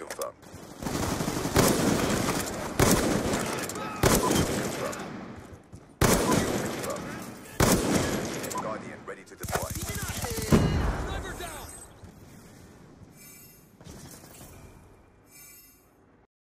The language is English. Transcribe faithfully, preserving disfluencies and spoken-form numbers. confirmed.